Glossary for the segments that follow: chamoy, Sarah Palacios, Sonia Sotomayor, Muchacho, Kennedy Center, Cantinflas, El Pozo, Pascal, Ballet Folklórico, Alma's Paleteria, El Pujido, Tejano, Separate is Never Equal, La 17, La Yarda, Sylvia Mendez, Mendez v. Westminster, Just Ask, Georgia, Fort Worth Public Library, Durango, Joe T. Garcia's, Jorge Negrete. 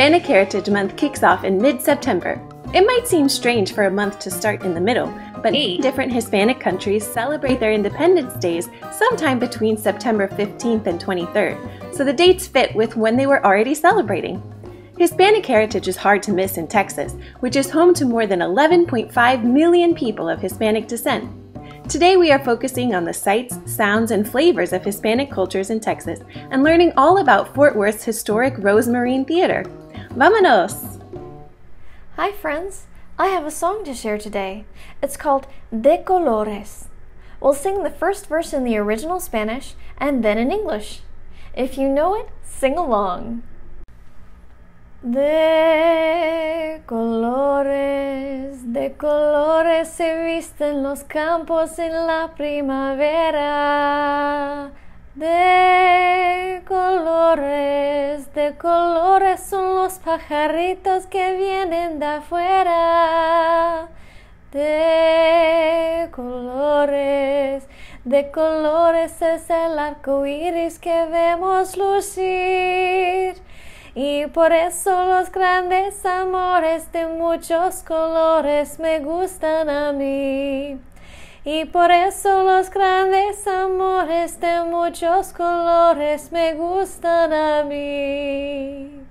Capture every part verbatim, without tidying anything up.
Hispanic Heritage Month kicks off in mid-September. It might seem strange for a month to start in the middle, but hey. Different Hispanic countries celebrate their Independence Days sometime between September fifteenth and twenty-third, so the dates fit with when they were already celebrating. Hispanic heritage is hard to miss in Texas, which is home to more than eleven point five million people of Hispanic descent. Today we are focusing on the sights, sounds, and flavors of Hispanic cultures in Texas and learning all about Fort Worth's historic Rose Marine Theater. Vámonos! Hi friends! I have a song to share today. It's called De Colores. We'll sing the first verse in the original Spanish and then in English. If you know it, sing along. De colores, de colores se visten los campos en la primavera. De colores, de colores son los pajaritos que vienen de afuera. De colores, de colores es el arco iris que vemos lucir. Y por eso los grandes amores de muchos colores me gustan a mí. Y por eso los grandes amores de muchos colores me gustan a mí.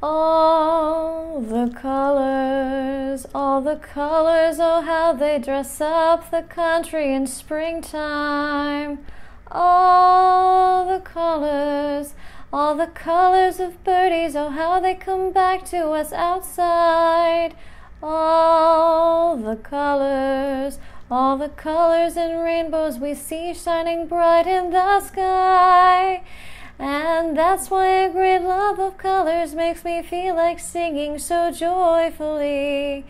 All the colors, all the colors, oh how they dress up the country in springtime. All the colors, all the colors of birdies, oh how they come back to us outside. All the colors, all the colors and rainbows we see shining bright in the sky. And that's why a great love of colors makes me feel like singing so joyfully.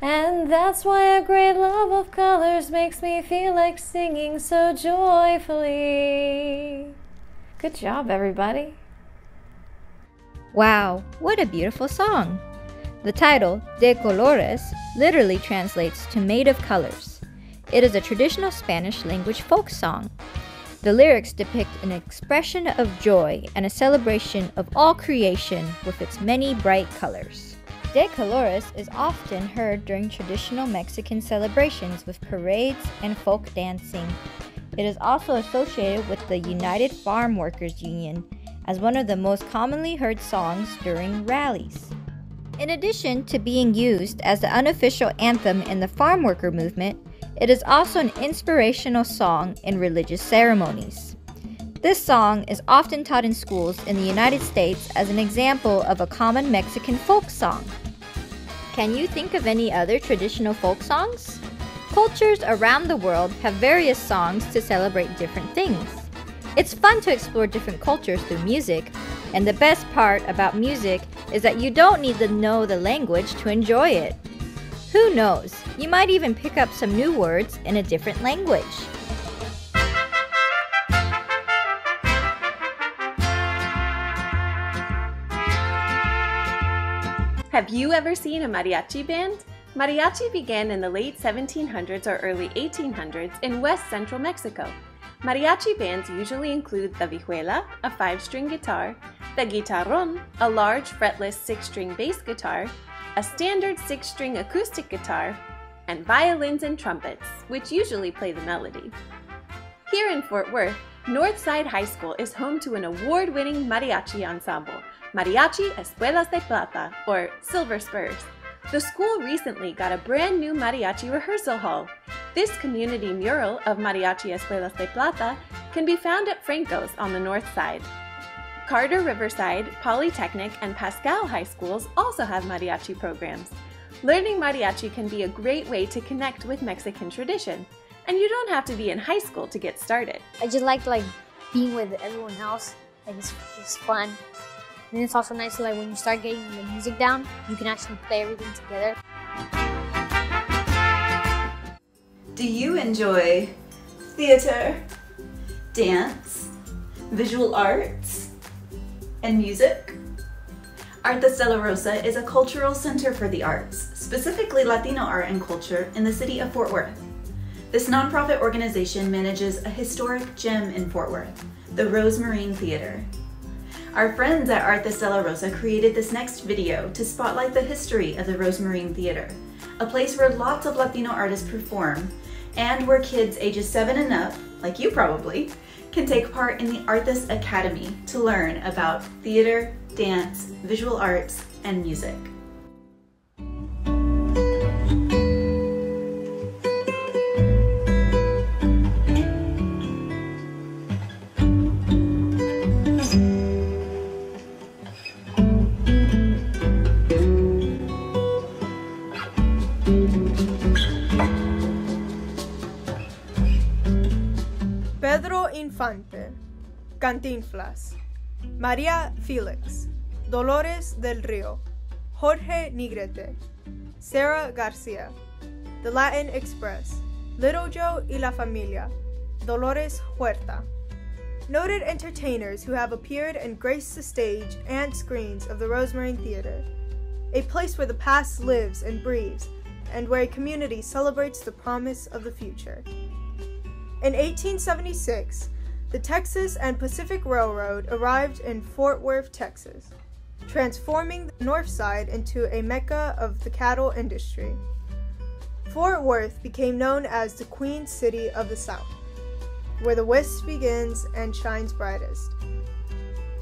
And that's why a great love of colors makes me feel like singing so joyfully. Good job, everybody. Wow, what a beautiful song. The title, De Colores, literally translates to Made of Colors. It is a traditional Spanish language folk song. The lyrics depict an expression of joy and a celebration of all creation with its many bright colors. De Colores is often heard during traditional Mexican celebrations with parades and folk dancing. It is also associated with the United Farm Workers Union as one of the most commonly heard songs during rallies. In addition to being used as the unofficial anthem in the farm worker movement, it is also an inspirational song in religious ceremonies. This song is often taught in schools in the United States as an example of a common Mexican folk song. Can you think of any other traditional folk songs? Cultures around the world have various songs to celebrate different things. It's fun to explore different cultures through music, and the best part about music is that you don't need to know the language to enjoy it. Who knows? You might even pick up some new words in a different language. Have you ever seen a mariachi band? Mariachi began in the late seventeen hundreds or early eighteen hundreds in west central Mexico. Mariachi bands usually include the vihuela, a five-string guitar, the guitarrón, a large fretless six-string bass guitar, a standard six-string acoustic guitar, and violins and trumpets, which usually play the melody. Here in Fort Worth, Northside High School is home to an award-winning mariachi ensemble, Mariachi Escuelas de Plata, or Silver Spurs. The school recently got a brand new mariachi rehearsal hall. This community mural of Mariachi Escuelas de Plata can be found at Franco's on the north side. Carter Riverside, Polytechnic, and Pascal high schools also have mariachi programs. Learning mariachi can be a great way to connect with Mexican tradition, and you don't have to be in high school to get started. I just like like being with everyone else. Like it's, it's fun. And it's also nice, like when you start getting the music down, you can actually play everything together. Do you enjoy theater, dance, visual arts, and music? Artes De La Rosa is a cultural center for the arts, specifically Latino art and culture, in the city of Fort Worth. This nonprofit organization manages a historic gem in Fort Worth, the Rose Marine Theater. Our friends at Artes De La Rosa created this next video to spotlight the history of the Rose Marine Theater, a place where lots of Latino artists perform, and where kids ages seven and up, like you probably, can take part in the Artes Academy to learn about theater, dance, visual arts, and music. Infante, Cantinflas, Maria Felix, Dolores del Rio, Jorge Negrete, Sarah Garcia, The Latin Express, Little Joe y la Familia, Dolores Huerta. Noted entertainers who have appeared and graced the stage and screens of the Rose Marine Theater, a place where the past lives and breathes, and where a community celebrates the promise of the future. In eighteen seventy-six, the Texas and Pacific Railroad arrived in Fort Worth, Texas, transforming the north side into a mecca of the cattle industry. Fort Worth became known as the Queen City of the South, where the West begins and shines brightest.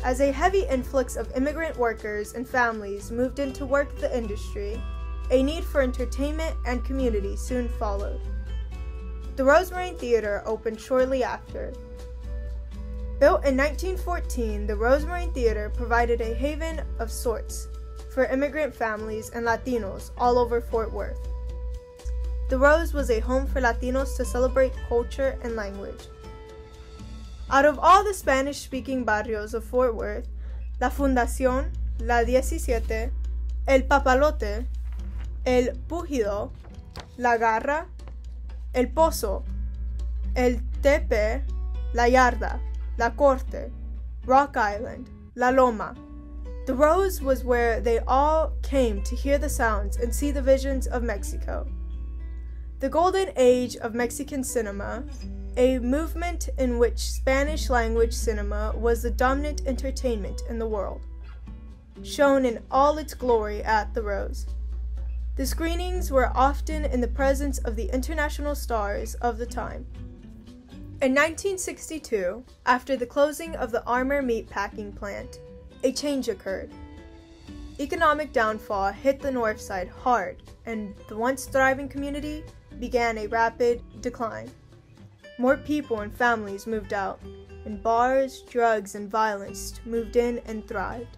As a heavy influx of immigrant workers and families moved in to work the industry, a need for entertainment and community soon followed. The Rose Marine Theater opened shortly after. Built in nineteen fourteen, the Rose Marine Theater provided a haven of sorts for immigrant families and Latinos all over Fort Worth. The Rose was a home for Latinos to celebrate culture and language. Out of all the Spanish-speaking barrios of Fort Worth, La Fundacion, La diecisiete, El Papalote, El Pujido, La Garra, El Pozo, El Tepe, La Yarda, La Corte, Rock Island, La Loma. The Rose was where they all came to hear the sounds and see the visions of Mexico. The golden age of Mexican cinema, a movement in which Spanish language cinema was the dominant entertainment in the world, shone in all its glory at the Rose. The screenings were often in the presence of the international stars of the time. In nineteen sixty-two, after the closing of the Armour meatpacking plant, a change occurred. Economic downfall hit the north side hard, and the once thriving community began a rapid decline. More people and families moved out, and bars, drugs, and violence moved in and thrived.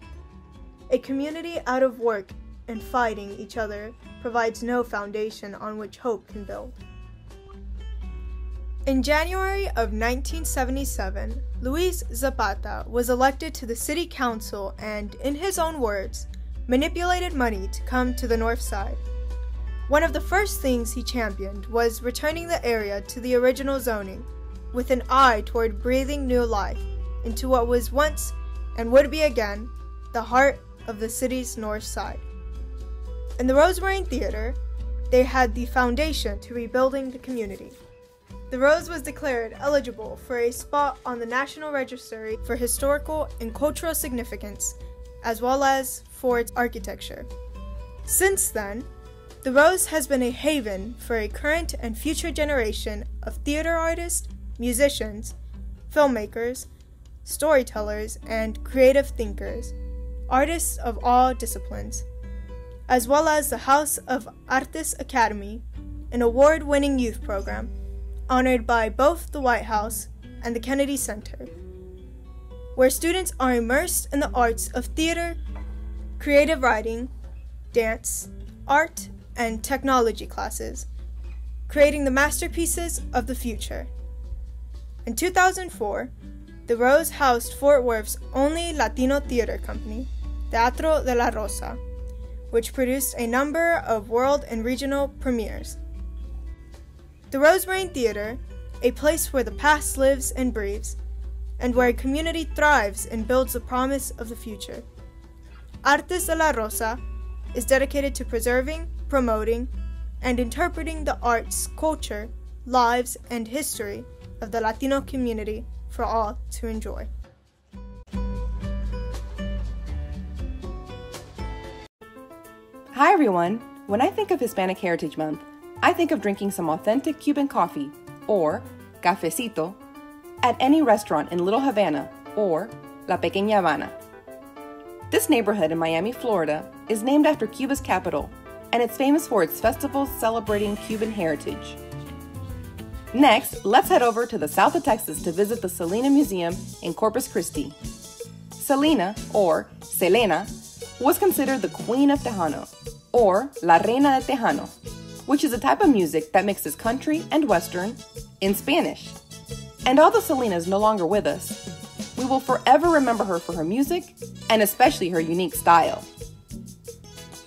A community out of work and fighting each other provides no foundation on which hope can build. In January of nineteen seventy-seven, Luis Zapata was elected to the city council and, in his own words, manipulated money to come to the north side. One of the first things he championed was returning the area to the original zoning, with an eye toward breathing new life into what was once, and would be again, the heart of the city's north side. In the Rose Marine Theater, they had the foundation to rebuilding the community. The Rose was declared eligible for a spot on the National Registry for Historical and Cultural Significance, as well as for its architecture. Since then, the Rose has been a haven for a current and future generation of theater artists, musicians, filmmakers, storytellers, and creative thinkers, artists of all disciplines, as well as the House of Artes Academy, an award-winning youth program, honored by both the White House and the Kennedy Center, where students are immersed in the arts of theater, creative writing, dance, art, and technology classes, creating the masterpieces of the future. In two thousand four, the Rose housed Fort Worth's only Latino theater company, Teatro de la Rosa, which produced a number of world and regional premieres. The Rose Marine Theater, a place where the past lives and breathes, and where a community thrives and builds the promise of the future. Artes de la Rosa is dedicated to preserving, promoting, and interpreting the arts, culture, lives, and history of the Latino community for all to enjoy. Hi everyone! When I think of Hispanic Heritage Month, I think of drinking some authentic Cuban coffee, or cafecito, at any restaurant in Little Havana, or La Pequeña Habana. This neighborhood in Miami, Florida, is named after Cuba's capital, and it's famous for its festivals celebrating Cuban heritage. Next, let's head over to the south of Texas to visit the Celina Museum in Corpus Christi. Celina, or Selena, was considered the Queen of Tejano, or La Reina de Tejano, which is a type of music that mixes country and Western in Spanish. And although Selena is no longer with us, we will forever remember her for her music, and especially her unique style.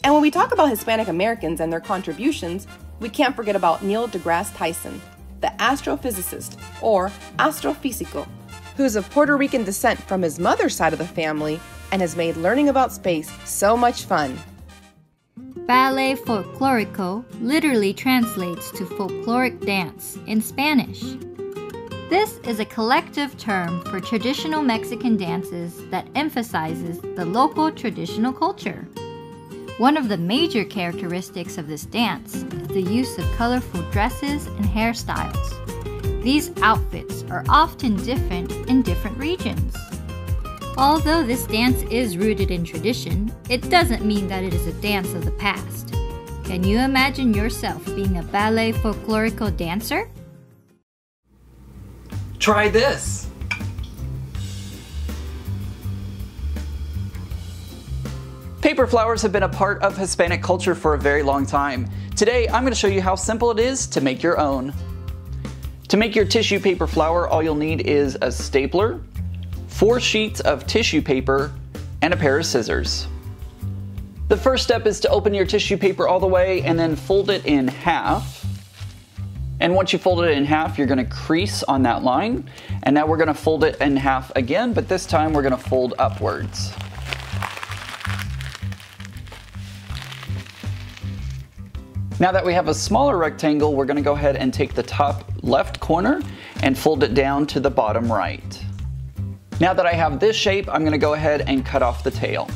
And when we talk about Hispanic Americans and their contributions, we can't forget about Neil deGrasse Tyson, the astrophysicist, or astrofísico, who's of Puerto Rican descent from his mother's side of the family and has made learning about space so much fun. Ballet folklórico literally translates to folkloric dance in Spanish. This is a collective term for traditional Mexican dances that emphasizes the local traditional culture. One of the major characteristics of this dance is the use of colorful dresses and hairstyles. These outfits are often different in different regions. Although this dance is rooted in tradition, it doesn't mean that it is a dance of the past. Can you imagine yourself being a ballet folklórico dancer? Try this! Paper flowers have been a part of Hispanic culture for a very long time. Today, I'm going to show you how simple it is to make your own. To make your tissue paper flower, all you'll need is a stapler, four sheets of tissue paper, and a pair of scissors. The first step is to open your tissue paper all the way and then fold it in half. And once you fold it in half, you're gonna crease on that line. And now we're gonna fold it in half again, but this time we're gonna fold upwards. Now that we have a smaller rectangle, we're gonna go ahead and take the top left corner and fold it down to the bottom right. Now that I have this shape, I'm gonna go ahead and cut off the tail.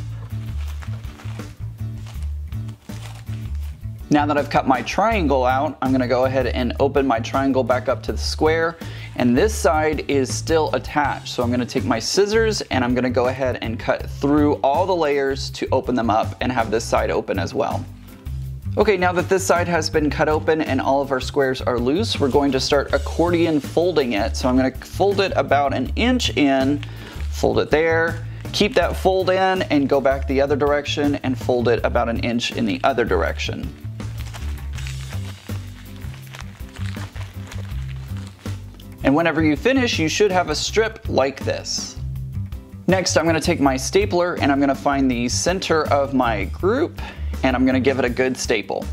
Now that I've cut my triangle out, I'm gonna go ahead and open my triangle back up to the square, and this side is still attached. So I'm gonna take my scissors and I'm gonna go ahead and cut through all the layers to open them up and have this side open as well. Okay, now that this side has been cut open and all of our squares are loose, we're going to start accordion folding it. So I'm gonna fold it about an inch in, fold it there, keep that fold in and go back the other direction and fold it about an inch in the other direction. And whenever you finish, you should have a strip like this. Next, I'm gonna take my stapler and I'm gonna find the center of my group and I'm gonna give it a good staple.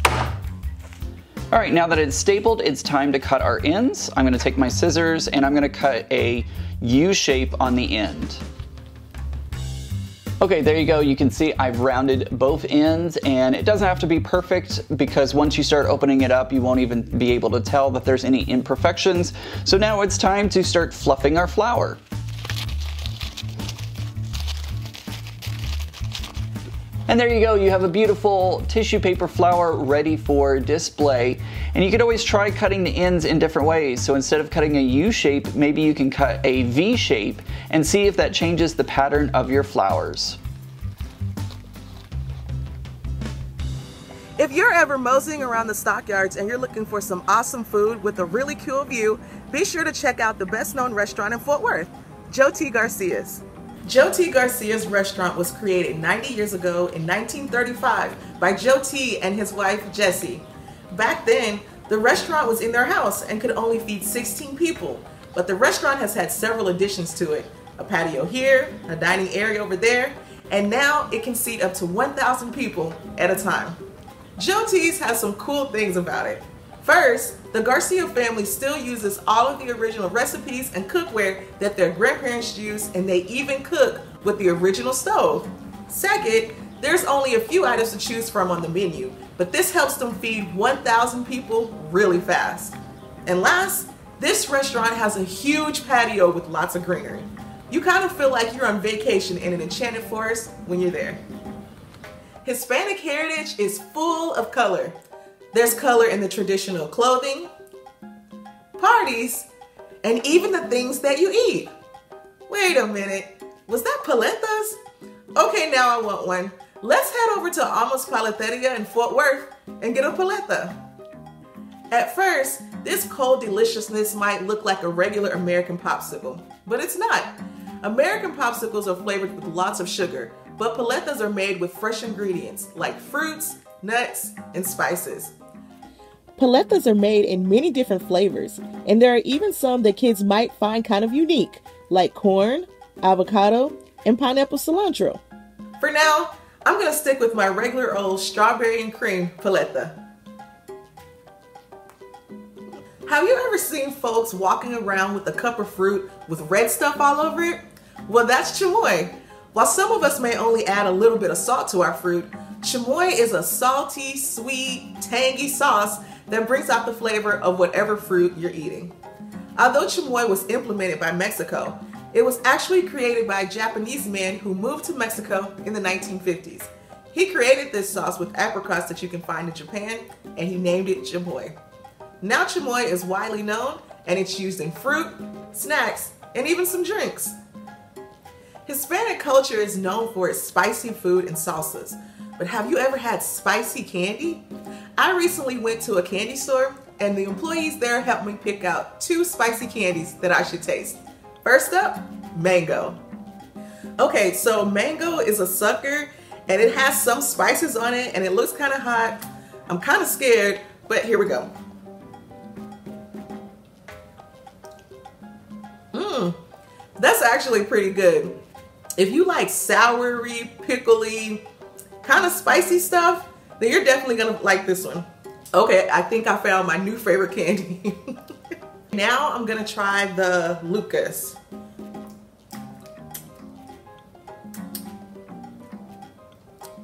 All right, now that it's stapled, it's time to cut our ends. I'm gonna take my scissors and I'm gonna cut a U shape on the end. Okay, there you go. You can see I've rounded both ends, and it doesn't have to be perfect because once you start opening it up, you won't even be able to tell that there's any imperfections. So now it's time to start fluffing our flower. And there you go, you have a beautiful tissue paper flower ready for display. And you could always try cutting the ends in different ways. So instead of cutting a U shape, maybe you can cut a V shape and see if that changes the pattern of your flowers. If you're ever moseying around the stockyards and you're looking for some awesome food with a really cool view, be sure to check out the best known restaurant in Fort Worth, Joe T. Garcia's. Joe T. Garcia's restaurant was created ninety years ago in nineteen thirty-five by Joe T. and his wife, Jessie. Back then, the restaurant was in their house and could only feed sixteen people, but the restaurant has had several additions to it. A patio here, a dining area over there, and now it can seat up to one thousand people at a time. Joe T.'s has some cool things about it. First, the Garcia family still uses all of the original recipes and cookware that their grandparents used, and they even cook with the original stove. Second, there's only a few items to choose from on the menu, but this helps them feed one thousand people really fast. And last, this restaurant has a huge patio with lots of greenery. You kind of feel like you're on vacation in an enchanted forest when you're there. Hispanic heritage is full of color. There's color in the traditional clothing, parties, and even the things that you eat. Wait a minute, was that paletas? Okay, now I want one. Let's head over to Alma's Paleteria in Fort Worth and get a paleta. At first, this cold deliciousness might look like a regular American popsicle, but it's not. American popsicles are flavored with lots of sugar, but paletas are made with fresh ingredients like fruits, nuts, and spices. Paletas are made in many different flavors, and there are even some that kids might find kind of unique, like corn, avocado, and pineapple cilantro. For now, I'm gonna stick with my regular old strawberry and cream paleta. Have you ever seen folks walking around with a cup of fruit with red stuff all over it? Well, that's chamoy. While some of us may only add a little bit of salt to our fruit, chamoy is a salty, sweet, tangy sauce that brings out the flavor of whatever fruit you're eating. Although chamoy was implemented by Mexico, it was actually created by a Japanese man who moved to Mexico in the nineteen fifties. He created this sauce with apricots that you can find in Japan, and he named it chamoy. Now chamoy is widely known, and it's used in fruit, snacks, and even some drinks. Hispanic culture is known for its spicy food and salsas. But have you ever had spicy candy? I recently went to a candy store and the employees there helped me pick out two spicy candies that I should taste. First up, mango. Okay, so mango is a sucker and it has some spices on it and it looks kind of hot. I'm kind of scared, but here we go. Mmm, that's actually pretty good. If you like soury, pickly, kind of spicy stuff, then you're definitely gonna like this one. Okay, I think I found my new favorite candy. Now I'm gonna try the Lucas.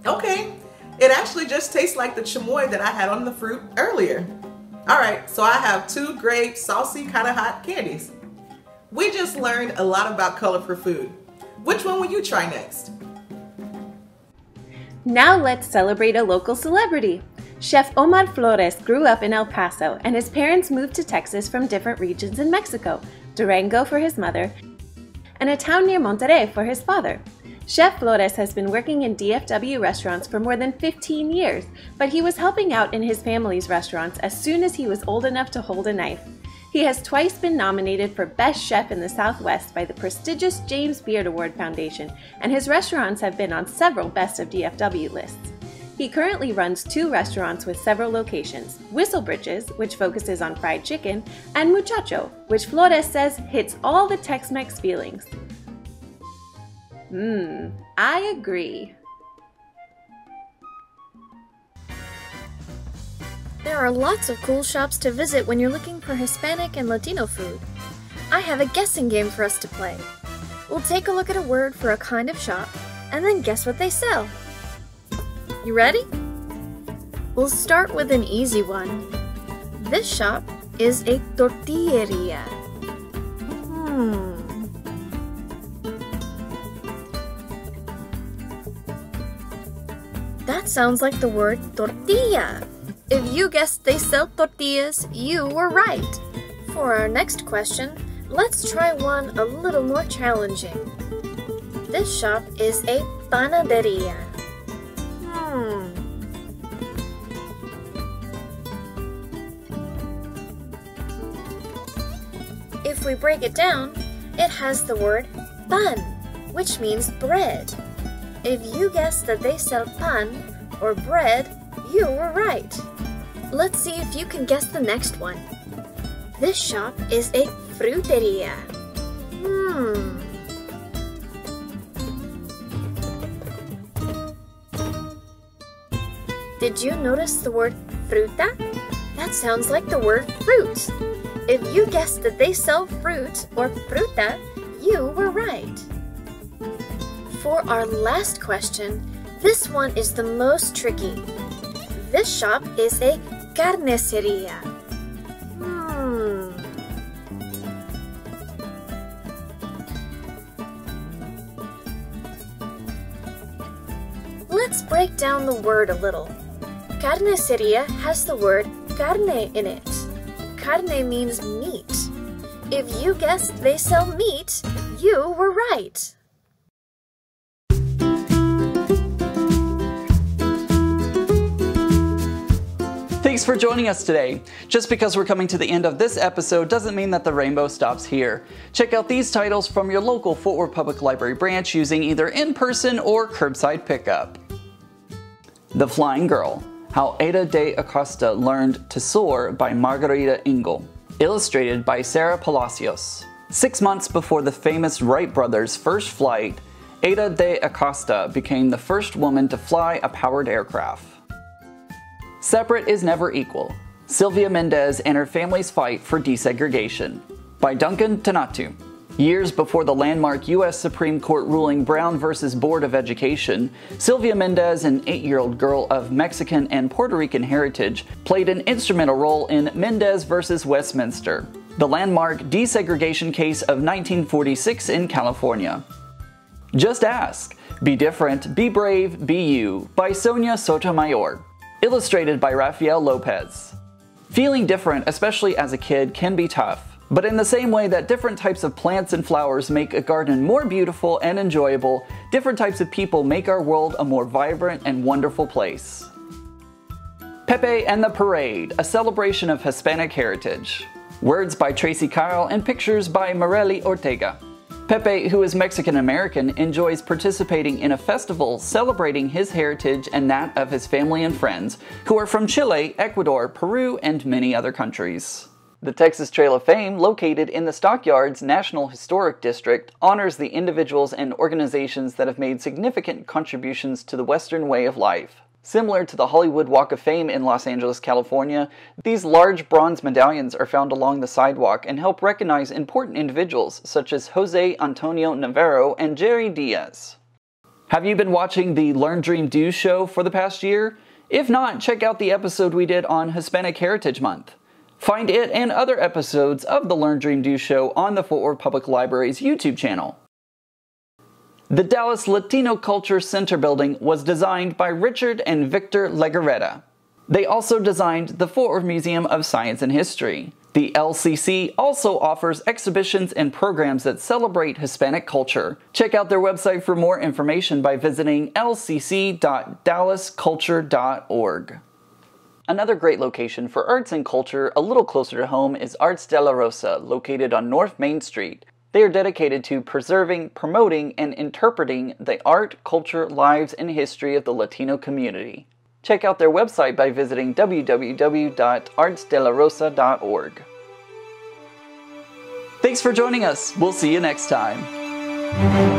Okay, it actually just tastes like the chamoy that I had on the fruit earlier. All right, so I have two great, saucy, kind of hot candies. We just learned a lot about color for food. Which one will you try next? Now let's celebrate a local celebrity. Chef Omar Flores grew up in El Paso and his parents moved to Texas from different regions in Mexico, Durango for his mother, and a town near Monterrey for his father. Chef Flores has been working in D F W restaurants for more than fifteen years, but he was helping out in his family's restaurants as soon as he was old enough to hold a knife. He has twice been nominated for Best Chef in the Southwest by the prestigious James Beard Award Foundation, and his restaurants have been on several Best of D F W lists. He currently runs two restaurants with several locations, Whistlebritches, which focuses on fried chicken, and Muchacho, which Flores says hits all the Tex-Mex feelings. Mmm, I agree. There are lots of cool shops to visit when you're looking for Hispanic and Latino food. I have a guessing game for us to play. We'll take a look at a word for a kind of shop, and then guess what they sell. You ready? We'll start with an easy one. This shop is a tortilleria. Hmm. That sounds like the word tortilla. If you guessed they sell tortillas, you were right. For our next question, let's try one a little more challenging. This shop is a panaderia. Hmm. If we break it down, it has the word pan, which means bread. If you guessed that they sell pan or bread, you were right. Let's see if you can guess the next one. This shop is a fruteria. Hmm. Did you notice the word fruta? That sounds like the word fruit. If you guessed that they sell fruit or fruta, you were right. For our last question, this one is the most tricky. This shop is a carniceria. Hmm. Let let's break down the word a little. Carniceria has the word carne in it. Carne means meat. If you guessed they sell meat, you were right. Thanks for joining us today. Just because we're coming to the end of this episode doesn't mean that the rainbow stops here. Check out these titles from your local Fort Worth Public Library branch using either in-person or curbside pickup. The Flying Girl: How Ada de Acosta Learned to Soar by Margarita Engel. Illustrated by Sarah Palacios. Six months before the famous Wright brothers' first flight, Ada de Acosta became the first woman to fly a powered aircraft. Separate is Never Equal: Sylvia Mendez and Her Family's Fight for Desegregation by Duncan Tonatu. Years before the landmark U S Supreme Court ruling Brown versus Board of Education, Sylvia Mendez, an eight-year-old girl of Mexican and Puerto Rican heritage, played an instrumental role in Mendez versus Westminster, the landmark desegregation case of nineteen forty-six in California. Just Ask: Be Different, Be Brave, Be You by Sonia Sotomayor. Illustrated by Rafael Lopez. Feeling different, especially as a kid, can be tough, but in the same way that different types of plants and flowers make a garden more beautiful and enjoyable, different types of people make our world a more vibrant and wonderful place. Pepe and the Parade: A Celebration of Hispanic Heritage. Words by Tracy Kyle and pictures by Morelli Ortega. Pepe, who is Mexican-American, enjoys participating in a festival celebrating his heritage and that of his family and friends, who are from Chile, Ecuador, Peru, and many other countries. The Texas Trail of Fame, located in the Stockyards National Historic District, honors the individuals and organizations that have made significant contributions to the Western way of life. Similar to the Hollywood Walk of Fame in Los Angeles, California, these large bronze medallions are found along the sidewalk and help recognize important individuals such as Jose Antonio Navarro and Jerry Diaz. Have you been watching the Learn, Dream, Do show for the past year? If not, check out the episode we did on Hispanic Heritage Month. Find it and other episodes of the Learn, Dream, Do show on the Fort Worth Public Library's YouTube channel. The Dallas Latino Culture Center building was designed by Richard and Victor Legarreta. They also designed the Fort Worth Museum of Science and History. The L C C also offers exhibitions and programs that celebrate Hispanic culture. Check out their website for more information by visiting l c c dot dallas culture dot org. Another great location for arts and culture a little closer to home is Artes De La Rosa, located on North Main Street. They are dedicated to preserving, promoting, and interpreting the art, culture, lives, and history of the Latino community. Check out their website by visiting w w w dot arts de la rosa dot org. Thanks for joining us. We'll see you next time.